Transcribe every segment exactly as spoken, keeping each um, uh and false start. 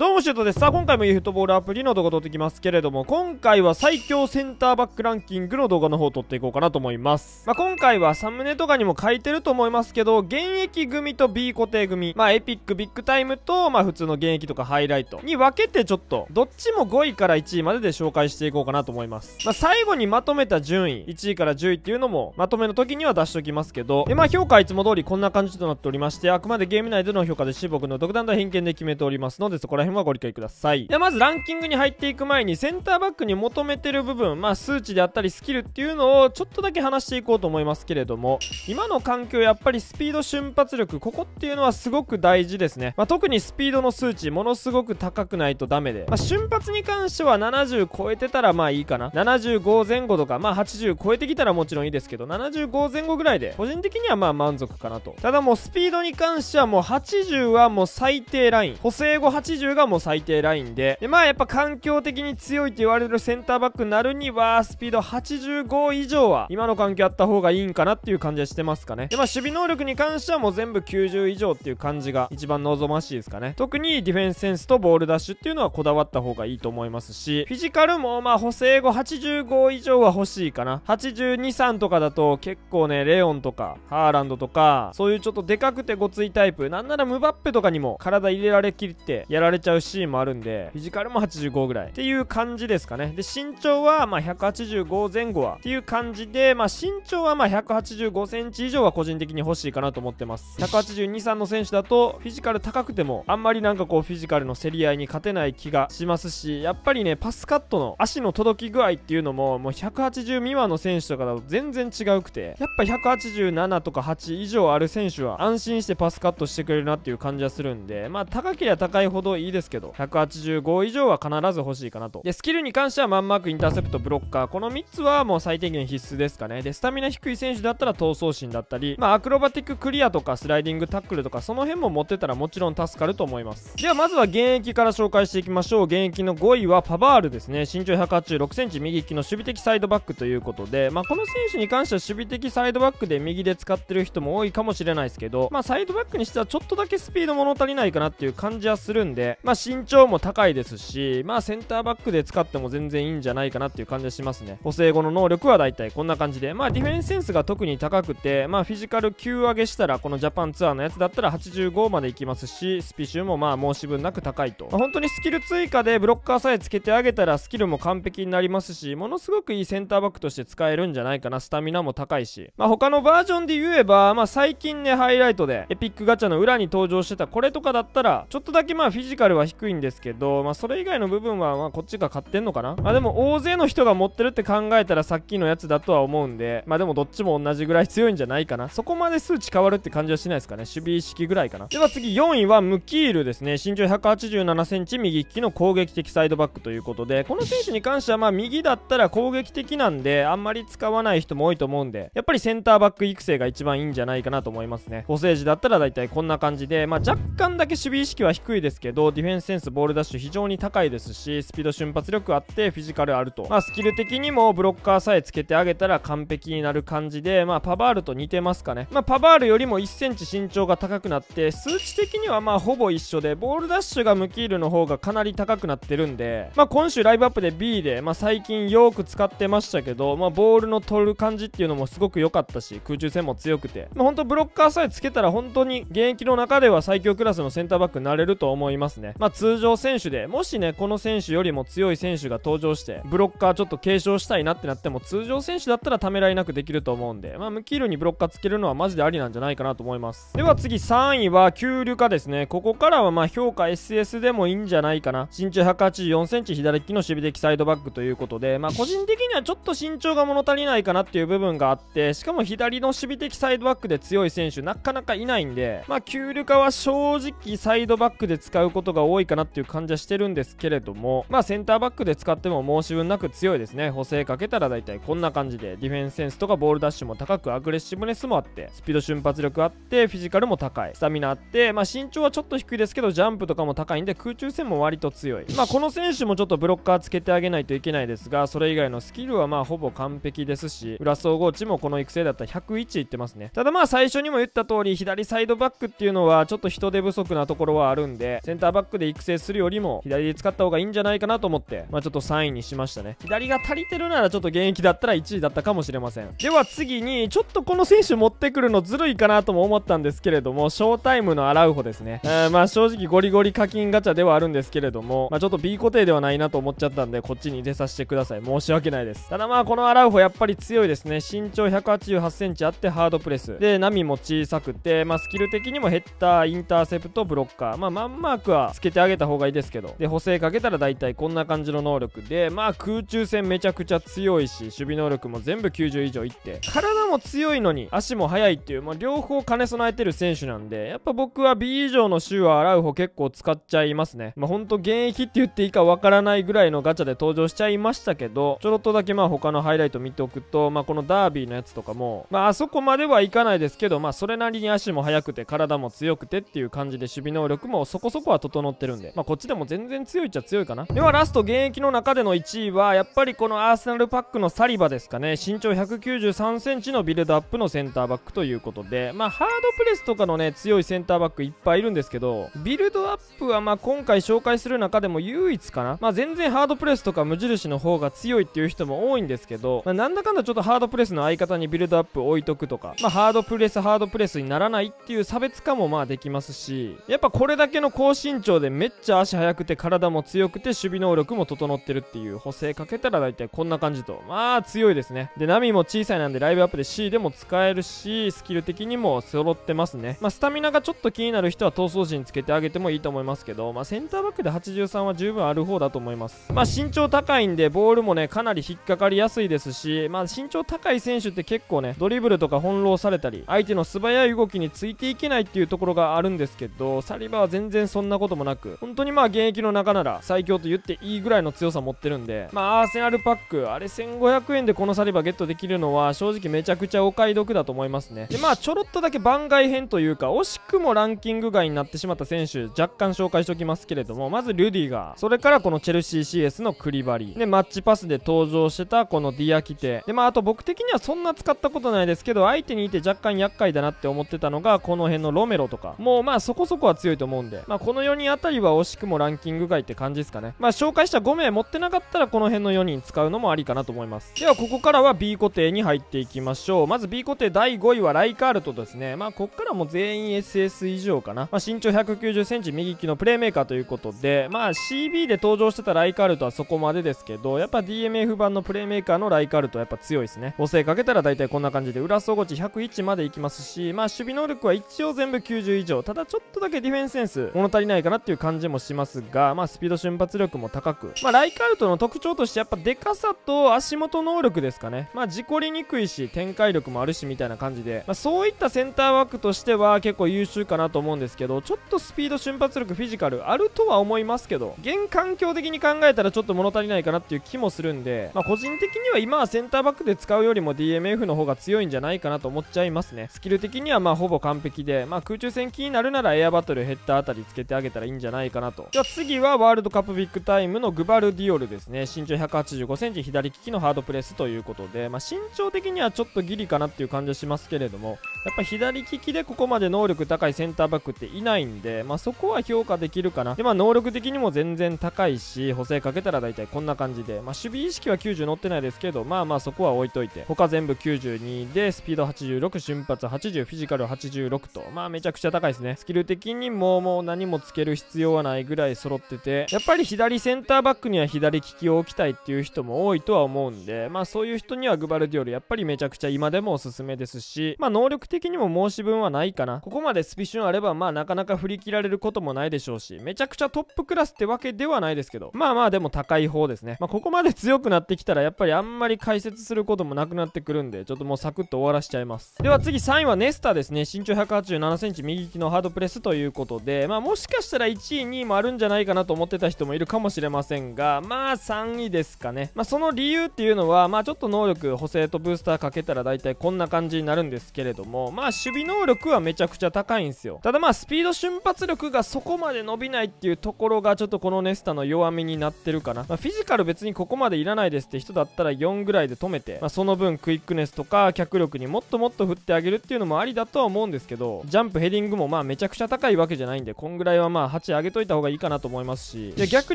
どうもシュートです。さあ今回もユーフットボールアプリの動画撮っていきますけれども、今回は最強センターバックランキングの動画の方を撮っていこうかなと思います。まあ、今回はサムネとかにも書いてると思いますけど、現役組と B 固定組、まあエピックビッグタイムとまあ普通の現役とかハイライトに分けて、ちょっとどっちもごいからいちいまでで紹介していこうかなと思います。まあ、最後にまとめた順位いちいからじゅういっていうのもまとめの時には出しておきますけど、でまあ評価はいつも通りこんな感じとなっておりまして、あくまでゲーム内での評価でし僕の独断と偏見で決めておりますので、そこら辺はご理解ください。ではまずランキングに入っていく前に、センターバックに求めてる部分、まあ数値であったりスキルっていうのをちょっとだけ話していこうと思いますけれども、今の環境やっぱりスピード、瞬発力、ここっていうのはすごく大事ですね。まあ、特にスピードの数値ものすごく高くないとダメで、まあ、瞬発に関してはななじゅう超えてたらまあいいかな。ななじゅうご前後とか、まあはちじゅう超えてきたらもちろんいいですけど、ななじゅうご前後ぐらいで個人的にはまあ満足かなと。ただもうスピードに関してはもうはちじゅうはもう最低ライン、補正後はちじゅうがもう最低ラインで、でまあやっぱ環境的に強いと言われるセンターバックになるにはスピードはちじゅうご以上は今の環境あった方がいいんかなっていう感じはしてますかね。でまあ守備能力に関してはもう全部きゅうじゅう以上っていう感じが一番望ましいですかね。特にディフェンスセンスとボールダッシュっていうのはこだわった方がいいと思いますし、フィジカルもまあ補正後はちじゅうご以上は欲しいかな。はちじゅうに、さんとかだと結構ね、レオンとかハーランドとかそういうちょっとでかくてごついタイプ、なんならムバッペとかにも体入れられきってやられちゃうシーンもあるんで、フィジカルもはちじゅうごぐらいっていう感じですかね。で身長はまあひゃくはちじゅうご前後はっていう感じで、まあ身長はまあひゃくはちじゅうごセンチ以上は個人的に欲しいかなと思ってます。ひゃくはちじゅうに、さんの選手だとフィジカル高くてもあんまりなんかこうフィジカルの競り合いに勝てない気がしますし、やっぱりねパスカットの足の届き具合っていうのももうひゃくはちじゅう未満の選手とかだと全然違うくて、やっぱひゃくはちじゅうななとかはち以上ある選手は安心してパスカットしてくれるなっていう感じはするんで、まあ高ければ高いほどいいですけど、ひゃくはちじゅうご以上は必ず欲しいかなと。でスキルに関してはマンマーク、インターセプト、ブロッカー、このみっつはもう最低限必須ですかね。でスタミナ低い選手だったら闘争心だったり、まあアクロバティッククリアとかスライディングタックルとかその辺も持ってたらもちろん助かると思います。ではまずは現役から紹介していきましょう。現役のごいはパバールですね。身長ひゃくはちじゅうろくセンチ、右利きの守備的サイドバックということで、まあこの選手に関しては守備的サイドバックで右で使ってる人も多いかもしれないですけど、まあサイドバックにしてはちょっとだけスピード物足りないかなっていう感じはするんで、まあ身長も高いですし、まあセンターバックで使っても全然いいんじゃないかなっていう感じがしますね。補正後の能力はだいたいこんな感じで、まあディフェンスセンスが特に高くて、まあフィジカルきゅう上げしたらこのジャパンツアーのやつだったらはちじゅうごまでいきますし、スピシュもまあ申し分なく高いと、まあ、本当にスキル追加でブロッカーさえつけてあげたらスキルも完璧になりますし、ものすごくいいセンターバックとして使えるんじゃないかな。スタミナも高いし、まあ他のバージョンで言えば、まあ最近ねハイライトでエピックガチャの裏に登場してたこれとかだったらちょっとだけまあフィジカルは低いんですけど、まあそれ以外の部分はまあこっちが買ってんのかな。まあでも大勢の人が持ってるって考えたらさっきのやつだとは思うんで、まあでもどっちも同じぐらい強いんじゃないかな。そこまで数値変わるって感じはしないですかね。守備意識ぐらいかな。では次よんいはムキールですね。身長ひゃくはちじゅうななセンチ、右利きの攻撃的サイドバックということで、この選手に関してはまあ右だったら攻撃的なんであんまり使わない人も多いと思うんで、やっぱりセンターバック育成が一番いいんじゃないかなと思いますね。補正時だったらだいたいこんな感じで、まあ若干だけ守備意識は低いですけど、ディフェンスセンス、ボールダッシュ非常に高いですし、スピード、瞬発力あってフィジカルあると、まあスキル的にもブロッカーさえつけてあげたら完璧になる感じで、まあパバールと似てますかね。まあパバールよりもいっセンチ身長が高くなって、数値的にはまあほぼ一緒で、ボールダッシュがムキールの方がかなり高くなってるんで、まあ今週ライブアップで ビー で、まあ最近よく使ってましたけど、まあボールの取る感じっていうのもすごく良かったし、空中戦も強くて、まあほんとブロッカーさえつけたら本当に現役の中では最強クラスのセンターバックになれると思いますね。まあ通常選手でもしねこの選手よりも強い選手が登場してブロッカーちょっと継承したいなってなっても、通常選手だったらためらいなくできると思うんで、まあムキールにブロッカーつけるのはマジでありなんじゃないかなと思います。では次さんいはキューリュカですね。ここからはまあ評価 エスエス でもいいんじゃないかな。身長ひゃくはちじゅうよんセンチ、左利きの守備的サイドバックということで、まあ個人的にはちょっと身長が物足りないかなっていう部分があって、しかも左の守備的サイドバックで強い選手なかなかいないんで、まあキューリュカは正直サイドバックで使うことが多いかなっていう感じはしてるんですけれども、まあセンターバックで使っても申し分なく強いですね。補正かけたらだいたいこんな感じで、ディフェンスセンスとかボールダッシュも高く、アグレッシブネスもあって、スピード、瞬発力あって、フィジカルも高い、スタミナあって、まあ身長はちょっと低いですけどジャンプとかも高いんで空中戦も割と強い。まあこの選手もちょっとブロッカーつけてあげないといけないですが、それ以外のスキルはまあほぼ完璧ですし、裏総合値もこの育成だったらひゃくいちいってますね。ただまあ最初にも言った通り、左サイドバックっていうのはちょっと人手不足なところはあるんで、センターバッククで育成するよりも左で使った方がいいんじゃないかなと思って、まあ、ちょっとさんいにしましたね。左が足りてるならちょっと現役だったらいちいだったかもしれません。では次にちょっとこの選手持ってくるのずるいかなとも思ったんですけれども、ショータイムのアラウホですね。まあ正直ゴリゴリ課金ガチャではあるんですけれども、まあ、ちょっと B 固定ではないなと思っちゃったんでこっちに入れさせてください。申し訳ないです。ただまあこのアラウホやっぱり強いですね。身長ひゃくはちじゅうはちセンチあってハードプレスで波も小さくて、まあ、スキル的にもヘッダーインターセプトブロッカー、まあ、マンマークはつけてあげた方がいいですけど、で補正かけたら大体こんな感じの能力で、まあ空中戦めちゃくちゃ強いし守備能力も全部きゅうじゅういじょういって体も強いのに足も速いっていう、まあ、両方兼ね備えてる選手なんで、やっぱ僕は B 以上の週はアラウホ結構使っちゃいますね。まあほんと現役って言っていいかわからないぐらいのガチャで登場しちゃいましたけど、ちょろっとだけまあ他のハイライト見ておくと、まあこのダービーのやつとかもまああそこまではいかないですけど、まあそれなりに足も速くて体も強くてっていう感じで守備能力もそこそこは整ってるんで、まあこっちでも全然強いっちゃ強いかな。ではラスト現役の中でのいちいはやっぱりこのアーセナルパックのサリバですかね。身長ひゃくきゅうじゅうさんセンチのビルドアップのセンターバックということで、まあハードプレスとかのね強いセンターバックいっぱいいるんですけど、ビルドアップはまあ今回紹介する中でも唯一かな。まあ全然ハードプレスとか無印の方が強いっていう人も多いんですけど、まあ、なんだかんだちょっとハードプレスの相方にビルドアップ置いとくとか、まあハードプレスハードプレスにならないっていう差別化もまあできますし、やっぱこれだけの高身長でめっちゃ足速くて体も強くて守備能力も整ってるっていう、補正かけたら大体こんな感じと、まあ強いですね。で波も小さいなんでライブアップで C でも使えるし、スキル的にも揃ってますね。まあスタミナがちょっと気になる人は闘争時につけてあげてもいいと思いますけど、まあセンターバックではちじゅうさんは十分ある方だと思います。まあ身長高いんでボールもねかなり引っかかりやすいですし、まあ身長高い選手って結構ねドリブルとか翻弄されたり相手の素早い動きについていけないっていうところがあるんですけど、サリバは全然そんなこともなく、本当にまあ現役の中なら最強と言っていいぐらいの強さ持ってるんで、まあアーセナルパックあれせんごひゃくえんでこのサリバゲットできるのは正直めちゃくちゃお買い得だと思いますね。でまあちょろっとだけ番外編というか惜しくもランキング外になってしまった選手若干紹介しておきますけれども、まずリュディガー、それからこのチェルシー シーエス のクリバリーで、マッチパスで登場してたこのディアキテで、まああと僕的にはそんな使ったことないですけど、相手にいて若干厄介だなって思ってたのがこの辺のロメロとか、もうまあそこそこは強いと思うんで、まあこのよにんあたりは惜しくもランキング外って感じですかね。まあ紹介したごめい持ってなかったらこの辺のよにん使うのもありかなと思います。ではここからは B 固定に入っていきましょう。まず B 固定だいごいはライカールトですね。まあこっからも全員 エスエス 以上かな。まあ身長ひゃくきゅうじゅうセンチ右利きのプレーメーカーということで、まあ シービー で登場してたライカールトはそこまでですけど、やっぱ ディーエムエフ 版のプレーメーカーのライカールトはやっぱ強いですね。補正かけたら大体こんな感じで裏総合値ひゃくいちまでいきますし、まあ守備能力は一応全部きゅうじゅういじょう、ただちょっとだけディフェンスセンス物足りないかなっていう感じもしますが、まあスピード瞬発力も高く、まあライカールトの特徴としてやっぱでかさと足元能力ですかね。まあ事故りにくいし展開力もあるしみたいな感じで、まあ、そういったセンターバックとしては結構優秀かなと思うんですけど、ちょっとスピード瞬発力フィジカルあるとは思いますけど、現環境的に考えたらちょっと物足りないかなっていう気もするんで、まあ個人的には今はセンターバックで使うよりも ディーエムエフ の方が強いんじゃないかなと思っちゃいますね。スキル的にはまあほぼ完璧で、まあ空中戦気になるならエアバトルヘッダーあたりつけてあげたらいいんじゃないかなと。じゃあ次はワールドカップビッグタイムのグバルディオルですね。身長ひゃくはちじゅうごセンチ左利きのハードプレスということで、まあ身長的にはちょっとギリかなっていう感じはしますけれども、やっぱ左利きでここまで能力高いセンターバックっていないんで、まあそこは評価できるかな。でまあ能力的にも全然高いし、補正かけたら大体こんな感じで、まあ守備意識はきゅうじゅう乗ってないですけど、まあまあそこは置いといて、他全部きゅうじゅうにでスピードはちじゅうろく瞬発はちじゅうフィジカルはちじゅうろくと、まあめちゃくちゃ高いですね。スキル的にももう何もつける必要はないぐらい揃ってて、やっぱり左センターバックには左利きを置きたいっていう人も多いとは思うんで、まあそういう人にはグバルディオルやっぱりめちゃくちゃ今でもおすすめですし、まあ能力的にも申し分はないかな。ここまでスピシュンあればまあなかなか振り切られることもないでしょうし、めちゃくちゃトップクラスってわけではないですけど、まあまあでも高い方ですね。まあここまで強くなってきたらやっぱりあんまり解説することもなくなってくるんで、ちょっともうサクッと終わらしちゃいます。では次さんいはネスタですね。身長ひゃくはちじゅうななセンチ右利きのハードプレスということで、まあもしかしたらいちいにいもあるんじゃないかなと思ってた人もいるかもしれませんが、まあさんいですかね。まあその理由っていうのは、まあちょっと能力補正とブースターかけたら大体こんな感じになるんですけれども、まあ守備能力はめちゃくちゃ高いんですよ。ただまあスピード瞬発力がそこまで伸びないっていうところがちょっとこのネスタの弱みになってるかな。まあ、フィジカル別にここまでいらないですって人だったらよんぐらいで止めて、まあ、その分クイックネスとか脚力にもっともっと振ってあげるっていうのもありだとは思うんですけど、ジャンプヘディングもまあめちゃくちゃ高いわけじゃないんで、こんぐらいはまあはち上げといた方がいいかなと思いますし、で逆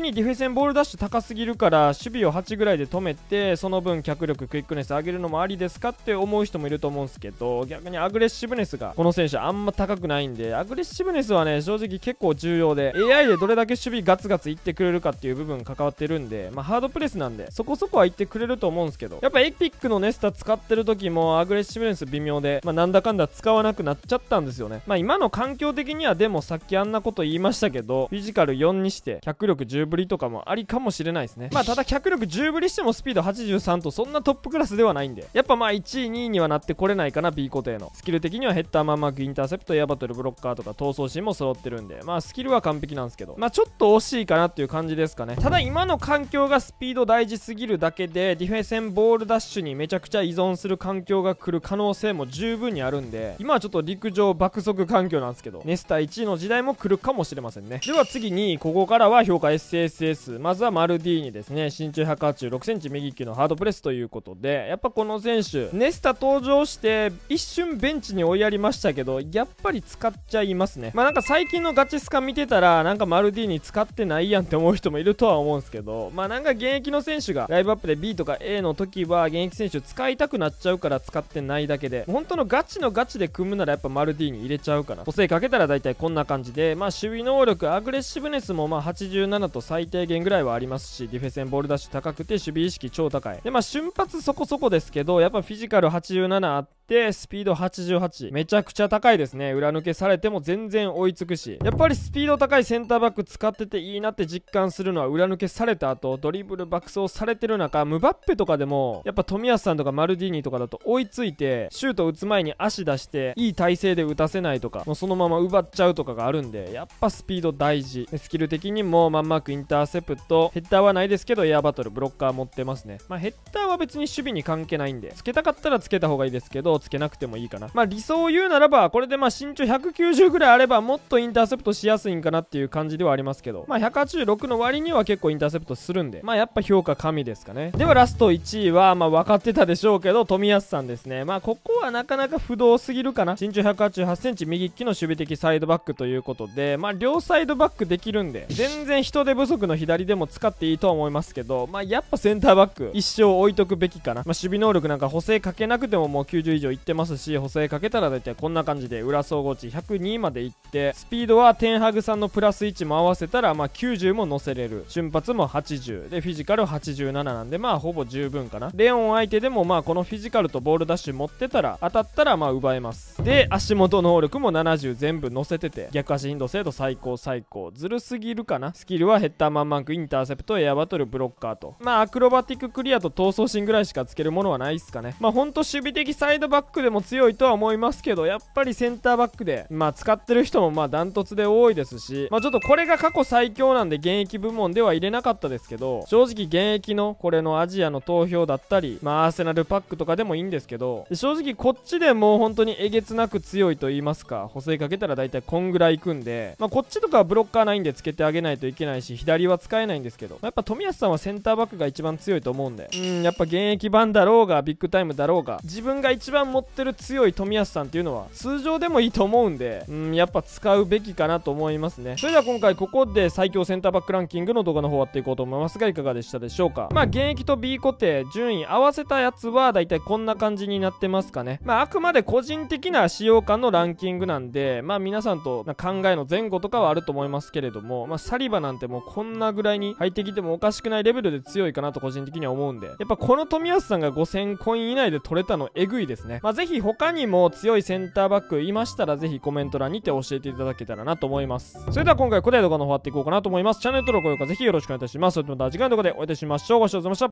にディフェンス戦ボールダッシュ高すぎるから守備をはちぐらいで止めて、その分脚力クイックネス上げるのもありですかって思う人もいると思うんですけど、逆にアグレッシブネスがこの選手あんま高くないんで、アグレッシブネスはね正直結構重要で、 エーアイ でどれだけ守備ガツガツいってくれるかっていう部分関わってるんで、まあ、ハードプレスなんでそこそこはいってくれると思うんですけど、やっぱエピックのネスタ使ってる時もアグレッシブネス微妙で、まあ、なんだかんだ使わなくなっちゃったんですよね。まあ今の環境的にはでもさっきあんなこと言いましたけど、フィジカルよんにして脚力じゅうぶりとかもありかもしれないですね。まあただ脚力じゅうぶりしてもスピードはちじゅうさんとそんなトップクラスではないんで、やっぱまあいちいにいにはなってこれないかな。 B 固定のスキル的にはヘッダーマンマークインターセプトエアバトルブロッカーとか闘争心も揃ってるんで、まあスキルは完璧なんですけど、まあちょっと惜しいかなっていう感じですかね。ただ今の環境がスピード大事すぎるだけで、ディフェンス戦ボールダッシュにめちゃくちゃ依存する環境が来る可能性も十分にあるんで、今はちょっと陸上爆速環境なんですけど、ネスタいちいの時代も来るかもしれませんね。では次にここからは評価 エスエスエス。 まずはマルディーニですね。身長ひゃくはちじゅうろくセンチ右利きのハードプレスということで、やっぱこの選手ネスタ登場して一瞬ベンチに追いやりましたけど、やっぱり使っちゃいますね。まあなんか最近のガチスカ見てたら、なんかマルディーニ使ってないやんって思う人もいるとは思うんですけど、まあなんか現役の選手がライブアップで ビー とか エー の時は現役選手使いたくなっちゃうから使ってないだけで、本当のガチのガチで組むならやっぱマルディーニ入れちゃうかな。補正かけたら大体こんな感じで、まあ守備能力アグレッシブネスもまあはちじゅうななと最低限ぐらいはありますし、ディフェンスボールダッシュ高くて守備意識超高いで、まあ瞬発そこそこですけど、やっぱフィジカルはちじゅうななあってでスピードはちじゅうはちめちゃくちゃ高いですね。裏抜けされても全然追いつくし、やっぱりスピード高いセンターバック使ってていいなって実感するのは、裏抜けされた後ドリブル爆走されてる中、ムバッペとかでもやっぱ冨安さんとかマルディーニとかだと追いついてシュート打つ前に足出していい体勢で打たせないとか、もうそのまま奪っちゃうとかがあるんで、やっぱスピード大事。スキル的にもマンマークインターセプトヘッダーはないですけどエアバトルブロッカー持ってますね。まあヘッダーは別に守備に関係ないんで、つけたかったらつけた方がいいですけどつけなくてもいいかな。まあ理想を言うならば、これでまあ身長ひゃくきゅうじゅうぐらいあればもっとインターセプトしやすいんかなっていう感じではありますけど、まあひゃくはちじゅうろくの割には結構インターセプトするんで、まあやっぱ評価神ですかね。ではラストいちいはまあ分かってたでしょうけど、冨安さんですね。まあここはなかなか不動すぎるかな。身長ひゃくはちじゅうはちセンチ右利きの守備的サイドバックということで、まあ両サイドバックできるんで全然人手不足の左でも使っていいとは思いますけど、まあやっぱセンターバック一生置いとくべきかな。まあ守備能力なんか補正かけなくてももうきゅうじゅう以上いってますし、補正かけたら大体こんな感じで裏総合値ひゃくにまでいって、スピードはテンハグさんのプラスいちも合わせたらまあきゅうじゅうも乗せれる、瞬発もはちじゅうでフィジカルはちじゅうなななんで、まあほぼ十分かな。レオン相手でもまあこのフィジカルとボールダッシュ持ってたら当たったらまあ奪えます。で足元能力もななじゅう全部乗せてて、逆足頻度精度最高最高ずるすぎるかな。スキルはヘッダーマンマンクインターセプトエアバトルブロッカーと、まあアクロバティッククリアと闘争心ぐらいしかつけるものはないっすかね。まあほんと守備的サイドバックでも強いとは思いますけど、やっぱりセンターバックでまあ使ってる人もまあダントツで多いですし、まあちょっとこれが過去最強なんで現役部門では入れなかったですけど、正直現役のこれのアジアの投票だったり、まあアーセナルパックとかでもいいんですけど、正直こっちでもう本当にえげつなく強いと言いますか、補正かけたら大体こんぐらいいくんで、まあこっちとかはブロッカーないんでつけてあげないといけないし、左は使えないんですけど、まあやっぱ冨安さんはセンターバックが一番強いと思うんで、うん、やっぱ現役版だろうがビッグタイムだろうが自分が一番持ってる強い冨安さんっていうのは通常でもいいと思うんで、うんやっぱ使うべきかなと思いますね。それでは今回ここで最強センターバックランキングの動画の方終わっていこうと思いますが、いかがでしたでしょうか。まあ現役と B 固定順位合わせたやつはだいたいこんな感じになってますかね。まああくまで個人的な使用感のランキングなんで、まあ皆さんと考えの前後とかはあると思いますけれども、まあサリバなんてもうこんなぐらいに入ってきてもおかしくないレベルで強いかなと個人的には思うんで、やっぱこの冨安さんがごせんコイン以内で取れたのえぐいですね。まあぜひ他にも強いセンターバックいましたら、ぜひコメント欄にて教えていただけたらなと思います。それでは今回ここで動画の方終わっていこうかなと思います。チャンネル登録、高評価ぜひよろしくお願いいたします。それではまた次回の動画でお会いいたしましょう。ご視聴ありがとうございました。